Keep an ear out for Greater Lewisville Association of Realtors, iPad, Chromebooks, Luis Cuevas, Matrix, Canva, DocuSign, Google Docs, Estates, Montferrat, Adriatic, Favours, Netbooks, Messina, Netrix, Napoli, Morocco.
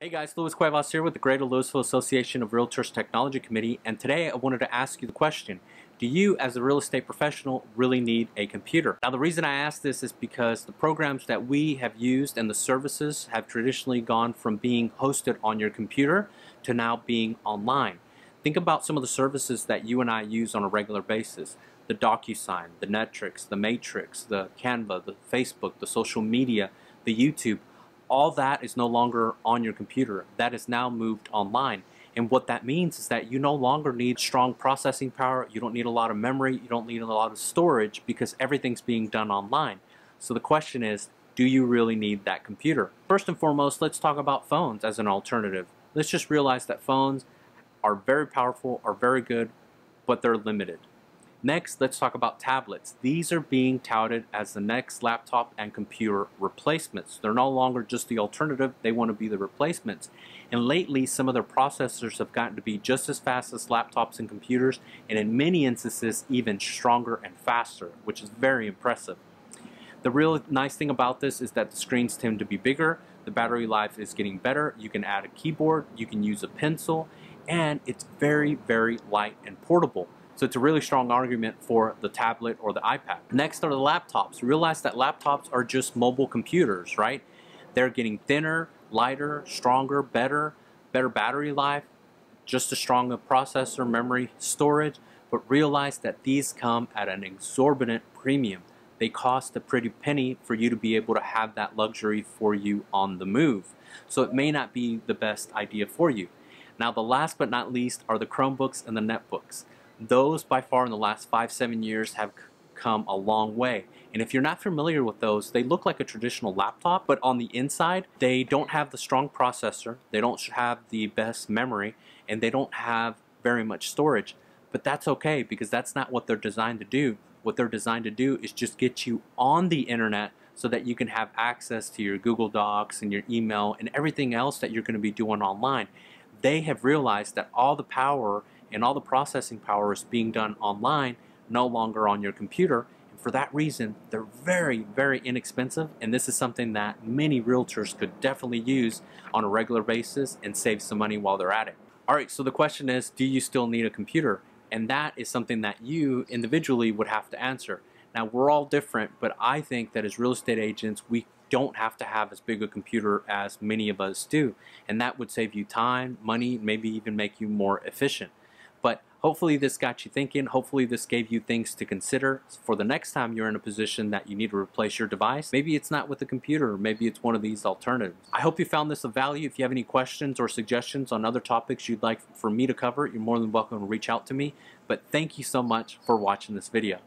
Hey guys, Luis Cuevas here with the Greater Lewisville Association of Realtors Technology Committee, and today I wanted to ask you the question, do you as a real estate professional really need a computer? Now the reason I ask this is because the programs that we have used and the services have traditionally gone from being hosted on your computer to now being online. Think about some of the services that you and I use on a regular basis. The DocuSign, the Netrix, the Matrix, the Canva, the Facebook, the social media, the YouTube. All that is no longer on your computer. That is now moved online. And what that means is that you no longer need strong processing power. You don't need a lot of memory. You don't need a lot of storage because everything's being done online. So the question is, do you really need that computer? First and foremost, let's talk about phones as an alternative. Let's just realize that phones are very powerful, are very good, but they're limited. Next, let's talk about tablets. These are being touted as the next laptop and computer replacements. They're no longer just the alternative, they want to be the replacements. And lately, some of their processors have gotten to be just as fast as laptops and computers, and in many instances, even stronger and faster, which is very impressive. The real nice thing about this is that the screens tend to be bigger, the battery life is getting better, you can add a keyboard, you can use a pencil, and it's very, very light and portable. So it's a really strong argument for the tablet or the iPad. Next are the laptops. Realize that laptops are just mobile computers, right? They're getting thinner, lighter, stronger, better battery life, just a stronger processor, memory, storage. But realize that these come at an exorbitant premium. They cost a pretty penny for you to be able to have that luxury for you on the move. So it may not be the best idea for you. Now, the last but not least are the Chromebooks and the Netbooks. Those by far in the last 5-7 years have come a long way, and if you're not familiar with those, they look like a traditional laptop, but on the inside they don't have the strong processor, they don't have the best memory, and they don't have very much storage. But that's okay, because that's not what they're designed to do. What they're designed to do is just get you on the internet so that you can have access to your Google Docs and your email and everything else that you're going to be doing online. They have realized that all the power and all the processing power is being done online, no longer on your computer. And for that reason, they're very, very inexpensive, and this is something that many realtors could definitely use on a regular basis and save some money while they're at it. All right, so the question is, do you still need a computer? And that is something that you individually would have to answer. Now, we're all different, but I think that as real estate agents, we don't have to have as big a computer as many of us do, and that would save you time, money, maybe even make you more efficient. But hopefully this got you thinking. Hopefully this gave you things to consider for the next time you're in a position that you need to replace your device. Maybe it's not with a computer, or maybe it's one of these alternatives. I hope you found this of value. If you have any questions or suggestions on other topics you'd like for me to cover, you're more than welcome to reach out to me. But thank you so much for watching this video.